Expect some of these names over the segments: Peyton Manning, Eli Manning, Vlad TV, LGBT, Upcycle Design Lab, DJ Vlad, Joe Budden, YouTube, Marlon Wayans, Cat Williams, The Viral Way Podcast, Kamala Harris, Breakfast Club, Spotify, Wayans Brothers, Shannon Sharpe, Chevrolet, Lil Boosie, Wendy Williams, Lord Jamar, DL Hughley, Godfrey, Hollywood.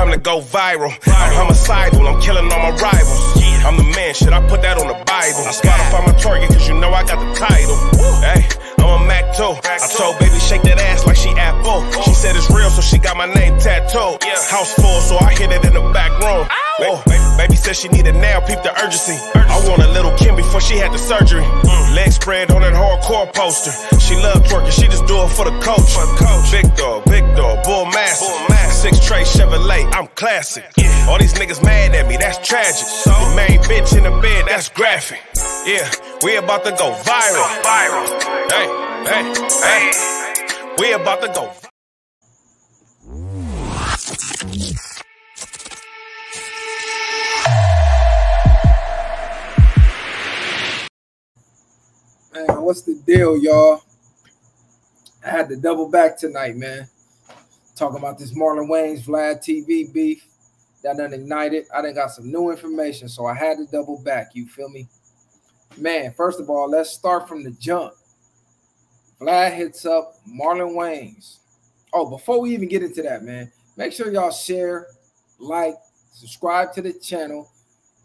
time to go viral. I'm homicidal, I'm killing all my rivals. I'm the man, shit, I put that on the Bible. I Spotify my target, cause you know I got the title. Hey, I'm a Mac too. I told baby, shake that ass like she Apple. She said it's real, so she got my name tattooed. House full, so I hit it in the back room. Whoa, baby said she need it now, peep the urgency. I want a little Kim before she had the surgery. Leg spread on that hardcore poster. She love twerking, she just do it for the coach. Big dog, big dog, bull master. Six tray Chevrolet, I'm classic. All these niggas mad at me, that's tragic. The main bitch in the bed, that's graphic. Yeah, we about to go viral. Hey, hey, hey. We about to go viral. Man, what's the deal, y'all? I had to double back tonight, man. Talking about this Marlon Wayans, Vlad TV beef. That done ignited. I done got some new information, so I had to double back. You feel me? Man, first of all, let's start from the jump. Vlad hits up Marlon Wayans. Oh, before we even get into that, man, make sure y'all share, like, subscribe to the channel.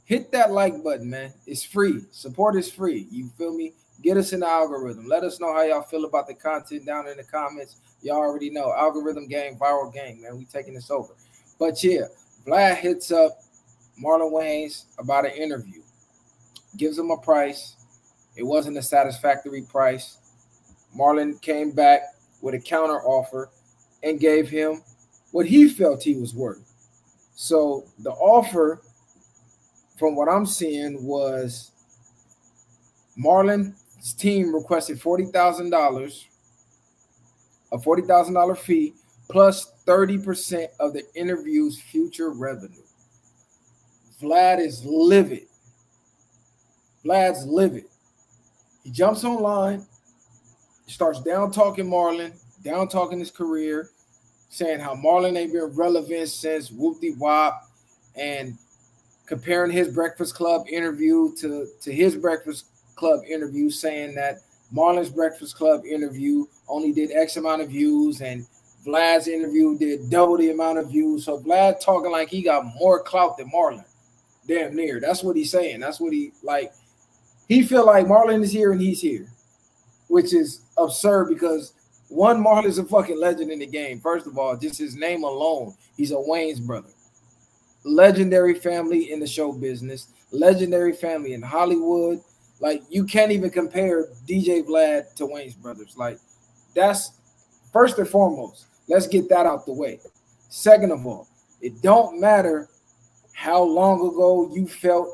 Hit that like button, man. It's free. Support is free. You feel me? Get us in the algorithm. Let us know how y'all feel about the content down in the comments. Y'all already know. Algorithm gang, viral gang, man. We taking this over. But yeah, Vlad hits up Marlon Wayans about an interview. Gives him a price. It wasn't a satisfactory price. Marlon came back with a counter offer and gave him what he felt he was worth. So the offer, from what I'm seeing, was Marlon's team requested $40,000, a $40,000 fee, plus 30% of the interview's future revenue. Vlad is livid. Vlad's livid. He jumps online, starts down-talking Marlon, down-talking his career, saying how Marlon ain't been relevant since whoop-de-wop, and comparing his Breakfast Club interview to his Breakfast Club interview, saying that Marlon's Breakfast Club interview only did X amount of views and Vlad's interview did double the amount of views. So Vlad talking like he got more clout than Marlon. Damn near. That's what he's saying. That's what he, like, he feel like Marlon is here and he's here, which is absurd because, one, Marlon's a fucking legend in the game. First of all, just his name alone, he's a Wayans brother. Legendary family in the show business, legendary family in Hollywood. Like, you can't even compare DJ Vlad to Wayans Brothers. Like, that's first and foremost. Let's get that out the way. Second of all, it don't matter how long ago you felt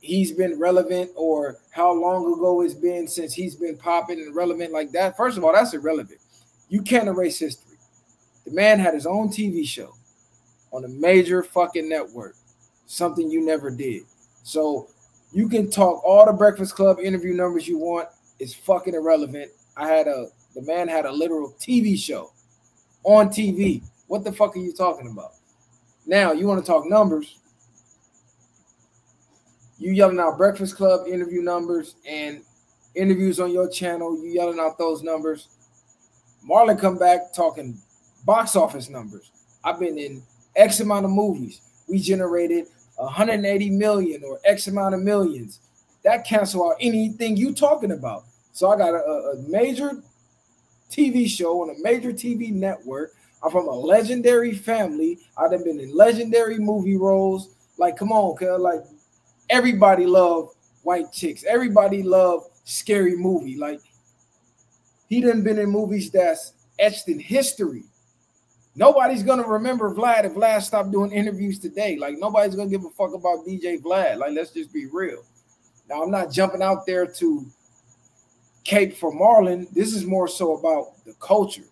he's been relevant or how long ago it's been since he's been popping and relevant like that. First of all, that's irrelevant. You can't erase history. The man had his own TV show on a major fucking network, something you never did. So you can talk all the Breakfast Club interview numbers you want. It's fucking irrelevant. The man had a literal TV show on TV. What the fuck are you talking about? Now, you want to talk numbers. You yelling out Breakfast Club interview numbers and interviews on your channel. You yelling out those numbers. Marlon come back talking box office numbers. I've been in X amount of movies. We generated 180 million or X amount of millions. That cancel out anything you talking about. So I got a major TV show on a major TV network. I'm from a legendary family. I've been in legendary movie roles. Like, come on, cuz. Like, everybody love white chicks. Everybody love scary movie. Like, he done been in movies that's etched in history. Nobody's going to remember Vlad if Vlad stopped doing interviews today. Like, nobody's going to give a fuck about DJ Vlad. Like, let's just be real. Now, I'm not jumping out there to cape for Marlon. This is more so about the culture.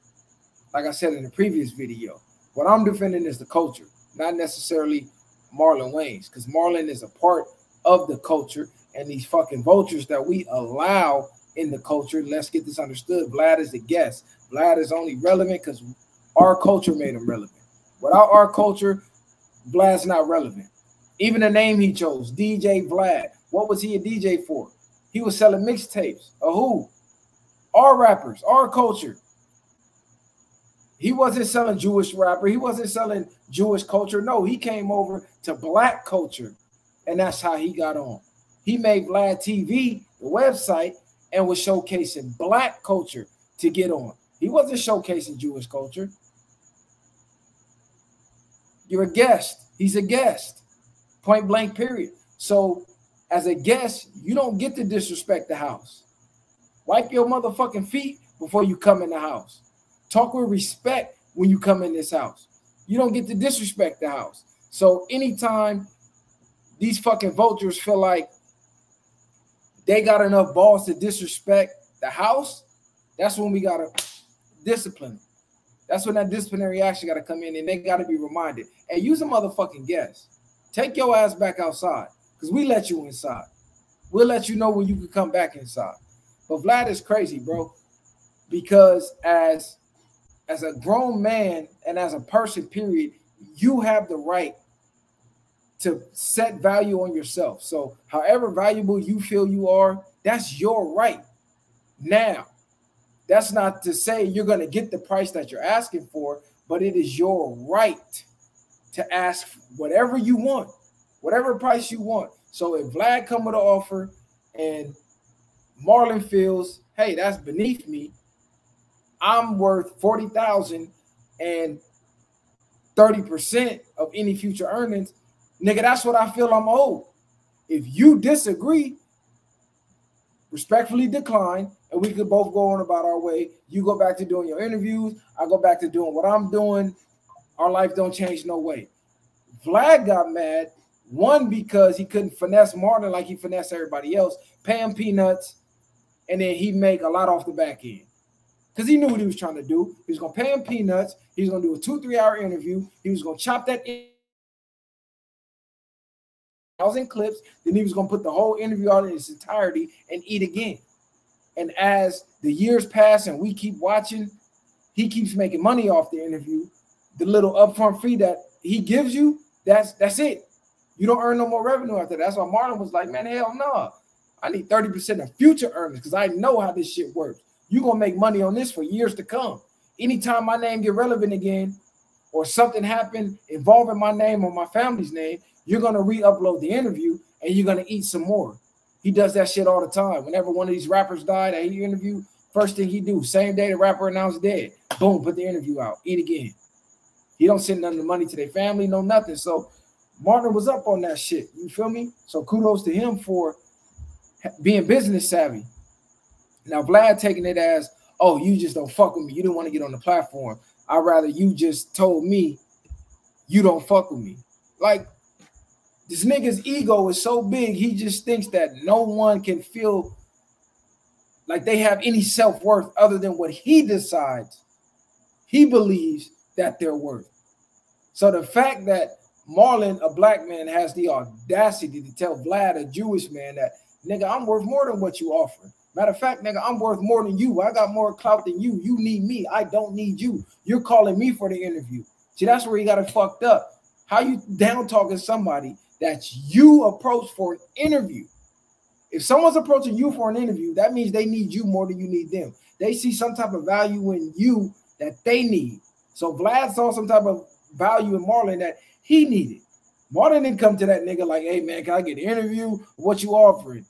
Like I said in the previous video, what I'm defending is the culture, not necessarily Marlon Wayans, because Marlon is a part of the culture and these fucking vultures that we allow in the culture. Let's get this understood. Vlad is the guest. Vlad is only relevant because our culture made him relevant. Without our culture, Vlad's not relevant. Even the name he chose, DJ Vlad. What was he a DJ for? He was selling mixtapes. Our rappers, our culture. He wasn't selling Jewish rapper. He wasn't selling Jewish culture. No, he came over to black culture, and that's how he got on. He made Vlad TV, the website, and was showcasing black culture to get on. He wasn't showcasing Jewish culture. You're a guest. He's a guest. Point blank, period. So as a guest, you don't get to disrespect the house. Wipe your motherfucking feet before you come in the house. Talk with respect when you come in this house. You don't get to disrespect the house. So anytime these fucking vultures feel like they got enough balls to disrespect the house, that's when we gotta discipline them. That's when that disciplinary action gotta come in, and they gotta be reminded. Hey, use a motherfucking guest. Take your ass back outside, because we let you inside. We'll let you know when you can come back inside. But Vlad is crazy, bro, because as a grown man and as a person, period, you have the right to set value on yourself. So however valuable you feel you are, that's your right now. That's not to say you're going to get the price that you're asking for, but it is your right to ask whatever you want, whatever price you want. So if Vlad come with an offer and Marlon feels, hey, that's beneath me, I'm worth $40,000 and 30% of any future earnings, nigga, that's what I feel I'm owed. If you disagree, respectfully decline, and we could both go on about our way. You go back to doing your interviews. I go back to doing what I'm doing. Our life don't change no way. Vlad got mad, one, because he couldn't finesse Marlon like he finessed everybody else, pay him peanuts, and then he'd make a lot off the back end. Because he knew what he was trying to do. He was going to pay him peanuts. He was going to do a 2-3 hour interview. He was going to chop that in 1,000 clips. Then he was going to put the whole interview out in its entirety and eat again. And as the years pass and we keep watching, he keeps making money off the interview. The little upfront fee that he gives you, that's it. You don't earn no more revenue after that. That's why Marlon was like, man, hell no. I need 30% of future earnings because I know how this shit works. You're going to make money on this for years to come. Anytime my name get relevant again or something happened involving my name or my family's name, you're going to re-upload the interview and you're going to eat some more. He does that shit all the time. Whenever one of these rappers died that he interviewed, first thing he do, same day the rapper announced dead, boom, put the interview out, eat again. He don't send none of the money to their family, no nothing. So Martin was up on that shit. You feel me? So kudos to him for being business savvy. Now, Vlad taking it as, oh, you just don't fuck with me. You didn't want to get on the platform. I'd rather you just told me you don't fuck with me. Like, this nigga's ego is so big, he just thinks that no one can feel like they have any self-worth other than what he decides he believes that they're worth. So the fact that Marlon, a black man, has the audacity to tell Vlad, a Jewish man, that, nigga, I'm worth more than what you offer. Matter of fact, nigga, I'm worth more than you. I got more clout than you. You need me. I don't need you. You're calling me for the interview. See, that's where he got it fucked up. How you down-talking somebody that you approach for an interview? If someone's approaching you for an interview, that means they need you more than you need them. They see some type of value in you that they need. So Vlad saw some type of value in Marlon that he needed. Marlon didn't come to that nigga like, hey, man, can I get an interview? What you offering?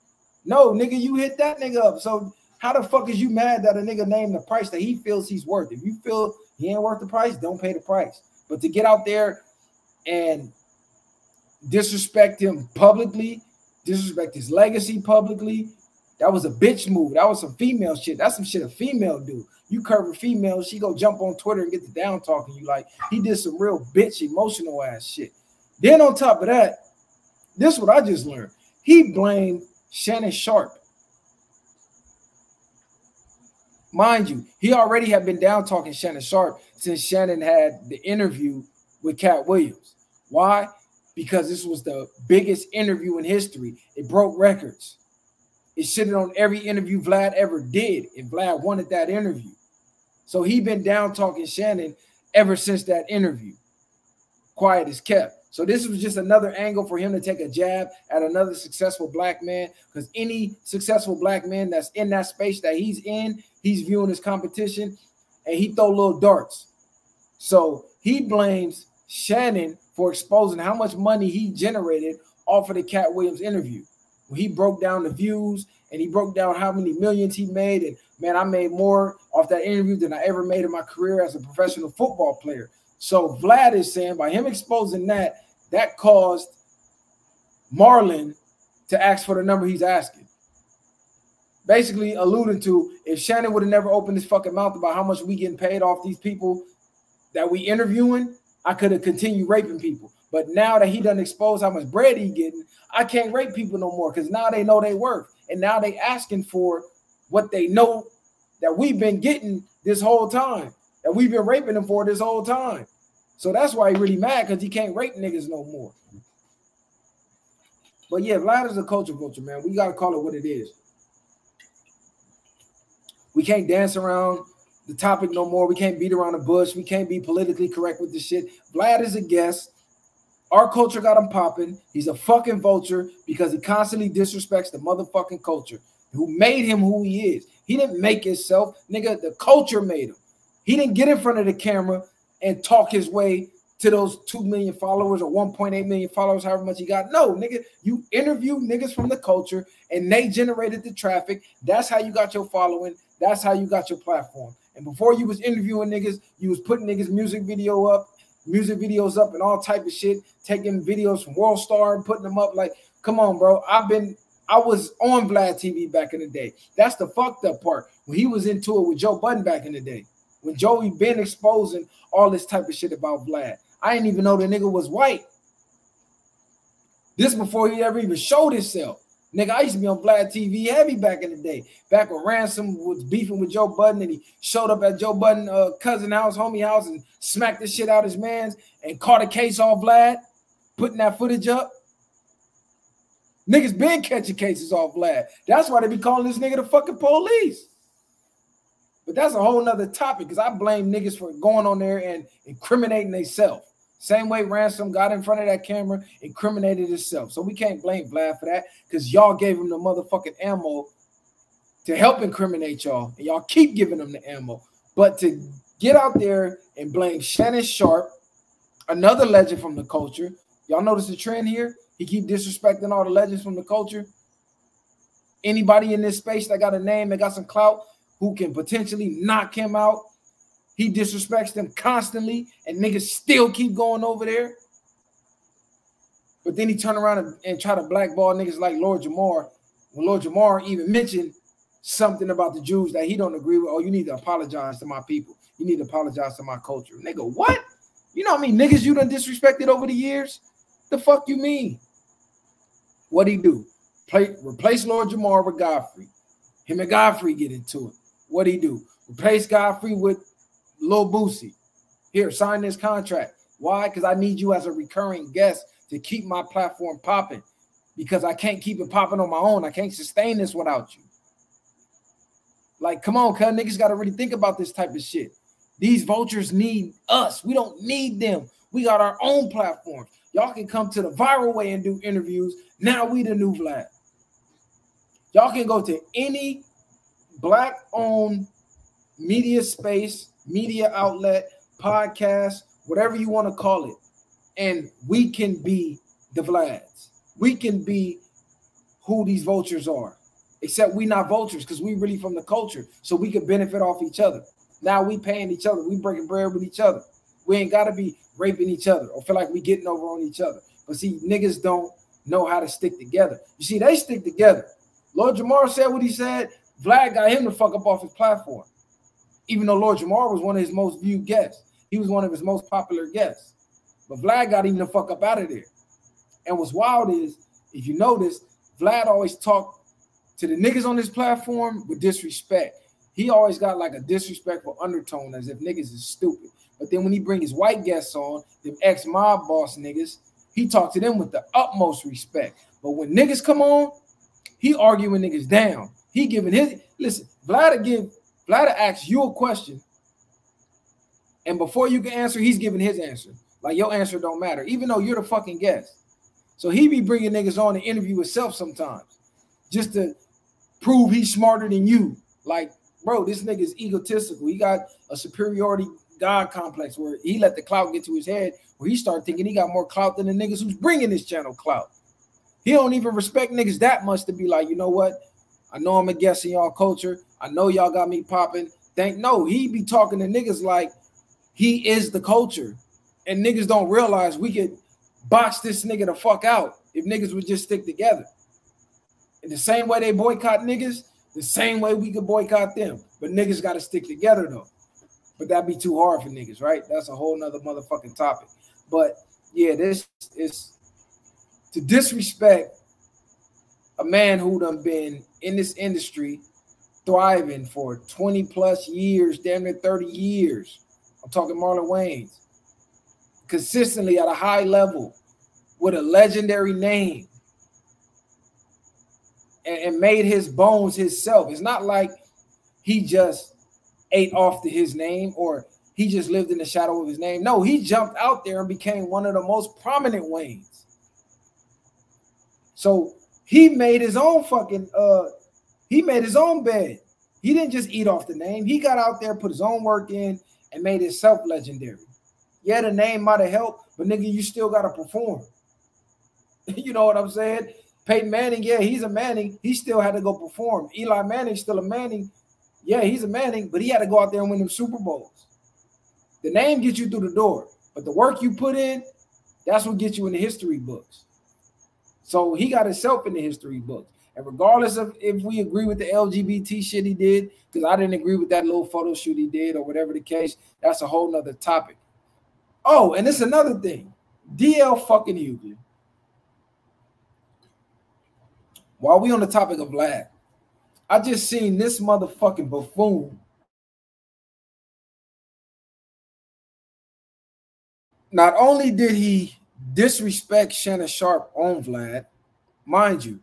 No, nigga, you hit that nigga up. So how the fuck is you mad that a nigga named the price that he feels he's worth? If you feel he ain't worth the price, don't pay the price. But to get out there and disrespect him publicly, disrespect his legacy publicly, that was a bitch move. That was some female shit. That's some shit a female do. You curve a female, she go jump on Twitter and get the down talking you like. He did some real bitch emotional ass shit. Then on top of that, this is what I just learned. He blamed Shannon Sharpe. Mind you, he already had been down talking Shannon Sharpe since Shannon had the interview with Cat Williams. Why? Because this was the biggest interview in history. It broke records. It shitted on every interview Vlad ever did, and Vlad wanted that interview. So he been down talking Shannon ever since that interview. Quiet is kept. So this was just another angle for him to take a jab at another successful black man, because any successful black man that's in that space that he's in, he's viewing his competition, and he throw little darts. So he blames Shannon for exposing how much money he generated off of the Cat Williams interview. He broke down the views and he broke down how many millions he made. And man, I made more off that interview than I ever made in my career as a professional football player. So Vlad is saying by him exposing that, that caused Marlon to ask for the number he's asking. Basically alluding to, if Shannon would have never opened his fucking mouth about how much we getting paid off these people that we interviewing, I could have continued raping people. But now that he doesn't expose how much bread he getting, I can't rape people no more because now they know they worth. And now they asking for what they know that we've been getting this whole time, that we've been raping them for this whole time. So that's why he really mad, because he can't rape niggas no more. But yeah, Vlad is a culture vulture, man. We got to call it what it is. We can't dance around the topic no more. We can't beat around the bush. We can't be politically correct with this shit. Vlad is a guest. Our culture got him popping. He's a fucking vulture because he constantly disrespects the motherfucking culture who made him who he is. He didn't make himself. Nigga, the culture made him. He didn't get in front of the camera and talk his way to those 2 million followers or 1.8 million followers, however much he got. No, nigga, you interview niggas from the culture and they generated the traffic. That's how you got your following. That's how you got your platform. And before you was interviewing niggas, you was putting niggas' music videos up and all type of shit, taking videos from World Star and putting them up. Like, come on, bro. I was on Vlad TV back in the day. That's the fucked up part. When he was into it with Joe Budden back in the day, when Joey been exposing all this type of shit about Vlad. I didn't even know the nigga was white. This before he ever even showed himself. Nigga, I used to be on Vlad TV heavy back in the day. Back when Ransom was beefing with Joe Budden and he showed up at Joe Budden's cousin house, homie house, and smacked the shit out his mans and caught a case off Vlad, putting that footage up. Niggas been catching cases off Vlad. That's why they be calling this nigga the fucking police. But that's a whole nother topic because I blame niggas for going on there and incriminating themselves. Same way Ransom got in front of that camera, incriminated himself. So we can't blame Vlad for that because y'all gave him the motherfucking ammo to help incriminate y'all. And y'all keep giving him the ammo. But to get out there and blame Shannon Sharpe, another legend from the culture. Y'all notice the trend here? He keep disrespecting all the legends from the culture. Anybody in this space that got a name, that got some clout, who can potentially knock him out, he disrespects them constantly, and niggas still keep going over there. But then he turn around and try to blackball niggas like Lord Jamar. When Lord Jamar even mentioned something about the Jews that he don't agree with, oh, you need to apologize to my people. You need to apologize to my culture. Nigga, what? You know what I mean? Niggas you done disrespected over the years? The fuck you mean? What'd he do? Replace Lord Jamar with Godfrey. Him and Godfrey get into it. What'd he do? Replace Godfrey with Lil Boosie. Here, sign this contract. Why? Because I need you as a recurring guest to keep my platform popping because I can't keep it popping on my own. I can't sustain this without you. Like, come on, cuz niggas got to really think about this type of shit. These vultures need us. We don't need them. We got our own platform. Y'all can come to the viral way and do interviews. Now we the new Vlad. Y'all can go to any black-owned media space, media outlet, podcast, whatever you want to call it. And we can be the Vlads. We can be who these vultures are, except we not vultures because we really from the culture. So we can benefit off each other. Now we paying each other. We breaking bread with each other. We ain't got to be raping each other or feel like we getting over on each other. But see, niggas don't know how to stick together. You see, they stick together. Lord Jamar said what he said. Vlad got him to fuck up off his platform. Even though Lord Jamar was one of his most viewed guests. He was one of his most popular guests. But Vlad got him to fuck up out of there. And what's wild is, if you notice, Vlad always talked to the niggas on his platform with disrespect. He always got like a disrespectful undertone as if niggas is stupid. But then when he bring his white guests on, them ex-mob boss niggas, he talked to them with the utmost respect. But when niggas come on, he arguing niggas down. He giving his... Listen, Vlad asks you a question, and before you can answer, he's giving his answer. Like, your answer don't matter, even though you're the fucking guest. So he be bringing niggas on to interview himself sometimes just to prove he's smarter than you. Like, bro, this nigga's egotistical. He got a superiority God complex where he let the clout get to his head, where he started thinking he got more clout than the niggas who's bringing this channel clout. He don't even respect niggas that much to be like, you know what? I know I'm a guest in y'all culture. I know y'all got me popping. No, he be talking to niggas like he is the culture. And niggas don't realize we could box this nigga the fuck out if niggas would just stick together. In the same way they boycott niggas, the same way we could boycott them. But niggas got to stick together, though. But that'd be too hard for niggas, right? That's a whole nother motherfucking topic. But, yeah, this is to disrespect a man who done been in this industry thriving for 20-plus years, damn near 30 years. I'm talking Marlon Wayans. Consistently at a high level with a legendary name and made his bones himself. It's not like he just ate off to his name or he just lived in the shadow of his name. No, he jumped out there and became one of the most prominent Wayans. So he made his own fucking, he made his own bed. He didn't just eat off the name. He got out there, put his own work in, and made himself legendary. Yeah, the name might have helped, but nigga, you still got to perform. You know what I'm saying? Peyton Manning, yeah, he's a Manning. He still had to go perform. Eli Manning, still a Manning. Yeah, he's a Manning, but he had to go out there and win them Super Bowls. The name gets you through the door, but the work you put in, that's what gets you in the history books. So he got himself in the history books. And regardless of if we agree with the LGBT shit he did, because I didn't agree with that little photo shoot he did or whatever the case, that's a whole nother topic. Oh, and it's another thing. DL fucking Hughley. While we on the topic of Vlad, I just seen this motherfucking buffoon. Not only did he disrespect Shannon Sharpe on Vlad, mind you,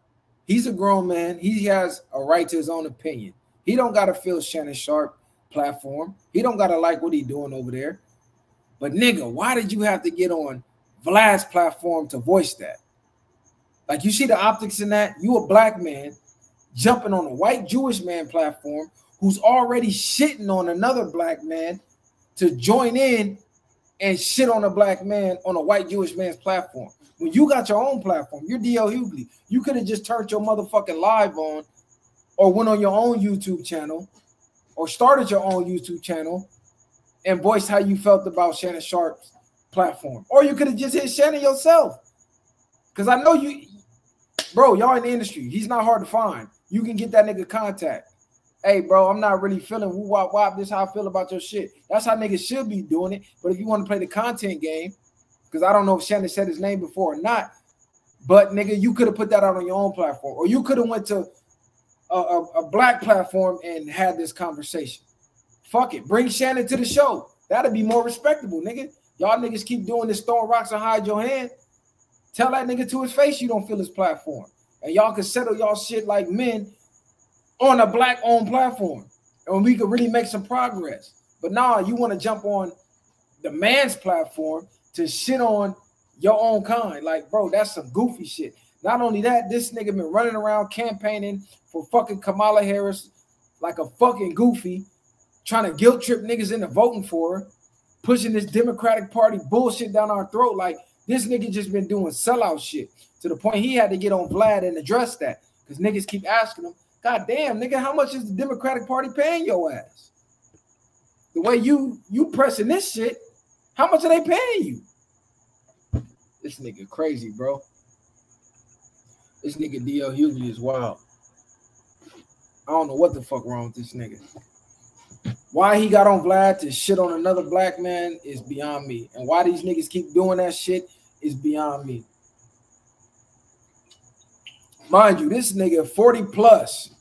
he's a grown man. He has a right to his own opinion. He don't got to feel Shannon Sharpe platform. He don't got to like what he doing over there. But nigga, why did you have to get on Vlad's platform to voice that? Like, you see the optics in that? You a black man jumping on a white Jewish man platform who's already shitting on another black man to join in and shit on a black man on a white Jewish man's platform. When you got your own platform, you're DL Hughley. You could have just turned your motherfucking live on or went on your own YouTube channel or started your own YouTube channel and voiced how you felt about Shannon Sharpe's platform. Or you could have just hit Shannon yourself. Because I know you, bro, y'all in the industry. He's not hard to find. You can get that nigga contact. Hey, bro, I'm not really feeling woo wop wop. This is how I feel about your shit. That's how niggas should be doing it. But if you want to play the content game, because I don't know if Shannon said his name before or not, but nigga, you could have put that out on your own platform. Or you could have went to a black platform and had this conversation. Fuck it. Bring Shannon to the show. That'll be more respectable, nigga. Y'all niggas keep doing this throwing rocks and hide your hand. Tell that nigga to his face you don't feel his platform. And y'all can settle y'all shit like men on a black-owned platform. And we could really make some progress. But nah, you want to jump on the man's platform to shit on your own kind. Like, bro, that's some goofy shit. Not only that, this nigga been running around campaigning for fucking Kamala Harris like a fucking goofy, trying to guilt trip niggas into voting for her, pushing this Democratic Party bullshit down our throat. Like, this nigga just been doing sellout shit to the point he had to get on Vlad and address that because niggas keep asking him, God damn, nigga, how much is the Democratic Party paying your ass? The way you pressing this shit, how much are they paying you? This nigga crazy, bro. This nigga DL Hughley is wild. I don't know what the fuck wrong with this nigga. Why he got on Vlad to shit on another black man is beyond me. And why these niggas keep doing that shit is beyond me. Mind you, this nigga 40 plus.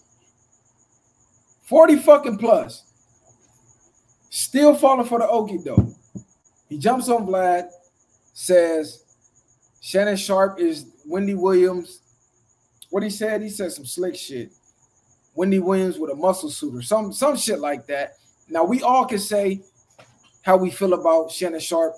40 fucking plus. Still falling for the okie doke. He jumps on Vlad, says Shannon Sharpe is Wendy Williams. What he said? He said some slick shit. Wendy Williams with a muscle suit or some shit like that. Now, we all can say how we feel about Shannon Sharpe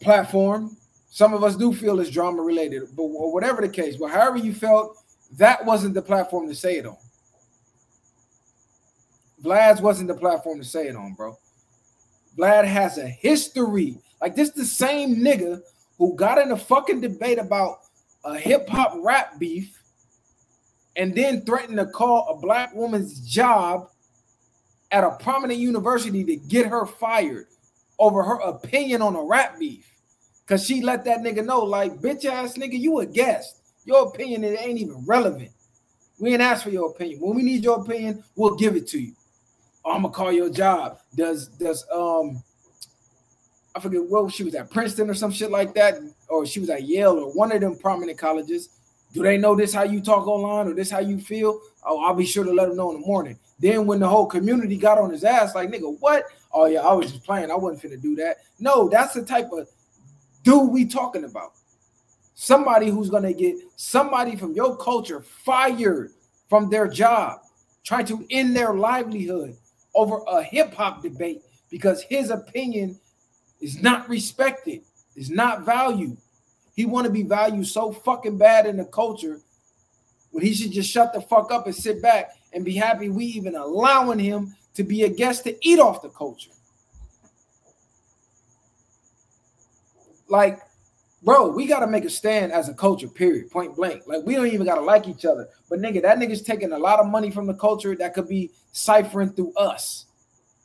platform. Some of us do feel it's drama related, but or whatever the case, but however you felt, that wasn't the platform to say it on. Vlad's wasn't the platform to say it on, bro. Vlad has a history. Like, this the same nigga who got in a fucking debate about a hip-hop rap beef and then threatened to call a black woman's job at a prominent university to get her fired over her opinion on a rap beef. Because she let that nigga know, like, bitch-ass nigga, you a guest. Your opinion, it ain't even relevant. We ain't asked for your opinion. When we need your opinion, we'll give it to you. I'm going to call your job. Does I forget where she was at, Princeton or some shit like that, or she was at Yale or one of them prominent colleges. Do they know this how you talk online or this how you feel? Oh, I'll be sure to let them know in the morning. Then when the whole community got on his ass, like, nigga, what? Oh, yeah, I was just playing. I wasn't finna do that. No, that's the type of dude we talking about. Somebody who's going to get somebody from your culture fired from their job, trying to end their livelihood over a hip-hop debate because his opinion is not respected, is not valued. He want to be valued so fucking bad in the culture when he should just shut the fuck up and sit back and be happy we even allowing him to be a guest to eat off the culture. Like, bro, we got to make a stand as a culture, period, point blank. Like, we don't even got to like each other. But, nigga, that nigga's taking a lot of money from the culture that could be ciphering through us,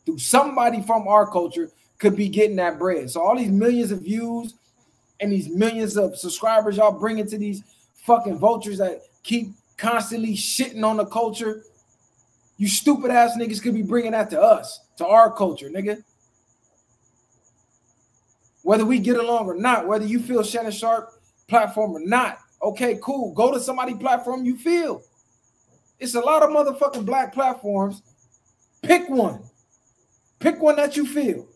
through somebody from our culture could be getting that bread. So all these millions of views and these millions of subscribers y'all bringing to these fucking vultures that keep constantly shitting on the culture, you stupid ass niggas could be bringing that to us, to our culture, nigga. Whether we get along or not, whether you feel Shannon Sharpe platform or not, okay, cool. Go to somebody's platform you feel. It's a lot of motherfucking black platforms. Pick one. Pick one that you feel.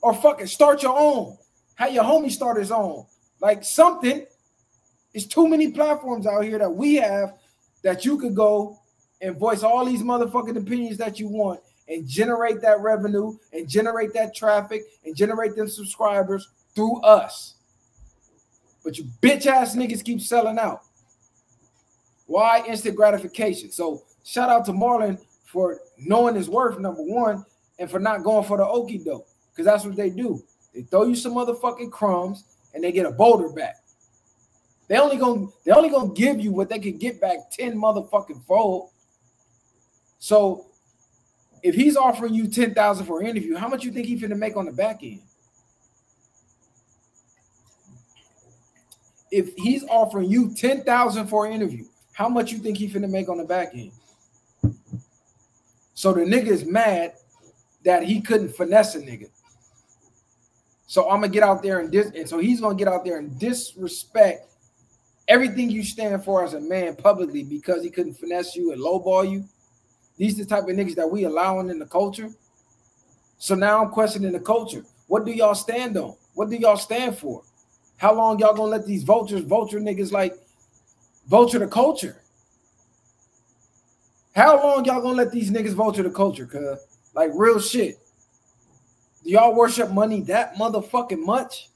Or fucking start your own. How your homie start his own. Like something. It's too many platforms out here that we have that you could go and voice all these motherfucking opinions that you want and generate that revenue and generate that traffic and generate them subscribers through us. But you bitch ass niggas keep selling out. Why? Instant gratification. So shout out to Marlon for knowing his worth, number one, and for not going for the okie doke. Because that's what they do. They throw you some motherfucking crumbs and they get a boulder back. They only gonna give you what they could get back 10 motherfucking fold. So if he's offering you $10,000 for an interview, how much you think he's finna make on the back end? If he's offering you $10,000 for an interview, how much you think he's finna make on the back end? So the nigga is mad that he couldn't finesse a nigga. So I'm gonna get out there and so he's gonna get out there and disrespect everything you stand for as a man publicly because he couldn't finesse you and lowball you. These are the type of niggas that we allowing in the culture. So now I'm questioning the culture. What do y'all stand on? What do y'all stand for? How long y'all gonna let these vulture niggas like vulture the culture? How long y'all gonna let these niggas vulture the culture? Cuz like real shit. Do y'all worship money that motherfucking much?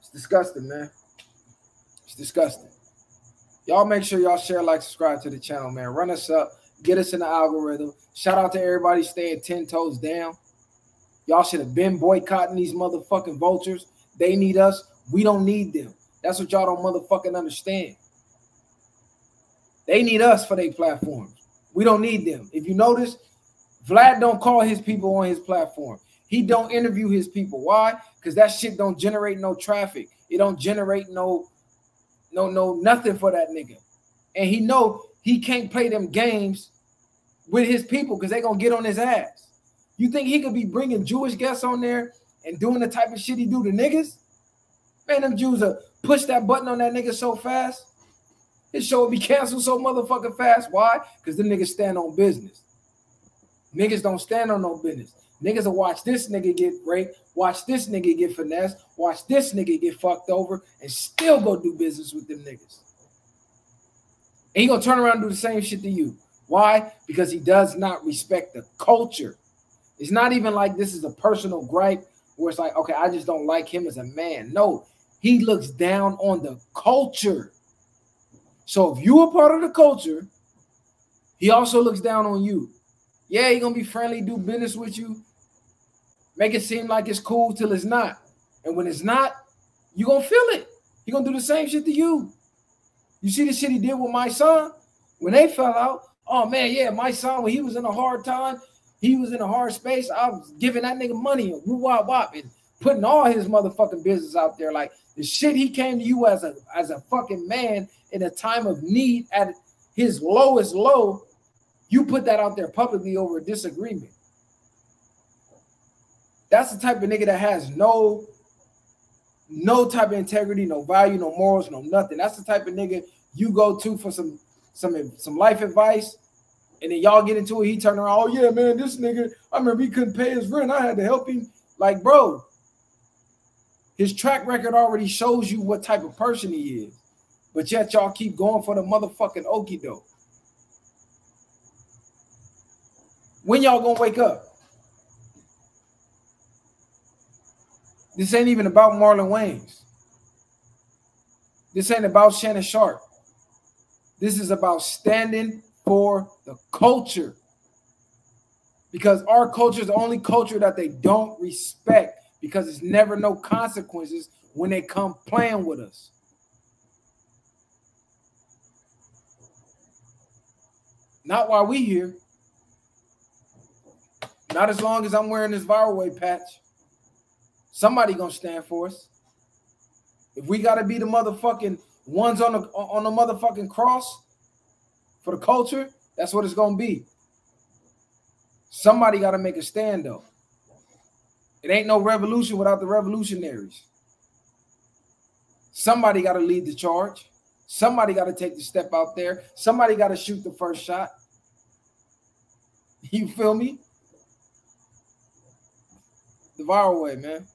It's disgusting, man. It's disgusting. Y'all make sure y'all share, like, subscribe to the channel, man. Run us up. Get us in the algorithm. Shout out to everybody staying 10 toes down. Y'all should have been boycotting these motherfucking vultures. They need us. We don't need them. That's what y'all don't motherfucking understand. They need us for their platforms. We don't need them. If you notice, Vlad don't call his people on his platform. He don't interview his people. Why? Because that shit don't generate no traffic. It don't generate no nothing for that nigga. And he know he can't play them games with his people because they gonna get on his ass. You think he could be bringing Jewish guests on there and doing the type of shit he do to niggas? Man, them Jews will push that button on that nigga so fast. His show will be canceled so motherfucking fast. Why? Because the niggas stand on business. Niggas don't stand on no business. Niggas will watch this nigga get raped, watch this nigga get finessed, watch this nigga get fucked over, and still go do business with them niggas. And he gonna turn around and do the same shit to you. Why? Because he does not respect the culture. It's not even like this is a personal gripe where it's like, okay, I just don't like him as a man. No, he looks down on the culture. So if you are part of the culture, he also looks down on you. Yeah, he gonna be friendly, do business with you, make it seem like it's cool till it's not. And when it's not, you gonna feel it. He gonna do the same shit to you. You see the shit he did with my son when they fell out. Oh man, yeah, my son, when he was in a hard time, he was in a hard space, I was giving that nigga money and woo-wop-wop and putting all his motherfucking business out there. Like the shit he came to you as a fucking man in a time of need at his lowest low, you put that out there publicly over a disagreement. That's the type of nigga that has no type of integrity, no value, no morals, no nothing. That's the type of nigga you go to for some life advice, and then y'all get into it. He turned around, oh yeah, man, this nigga, I remember he couldn't pay his rent, I had to help him. Like, bro, his track record already shows you what type of person he is, but yet y'all keep going for the motherfucking okie doke. When y'all gonna wake up? This ain't even about Marlon Wayans. This ain't about Shannon Sharpe. This is about standing for the culture, because our culture is the only culture that they don't respect, because it's never no consequences when they come playing with us. Not while we here. Not as long as I'm wearing this viral way patch. Somebody gonna stand for us. If we gotta be the motherfucking ones on the motherfucking cross for the culture, that's what it's gonna be. Somebody gotta make a stand though. It ain't no revolution without the revolutionaries. Somebody gotta lead the charge. Somebody gotta take the step out there. Somebody gotta shoot the first shot. You feel me? The viral way, man.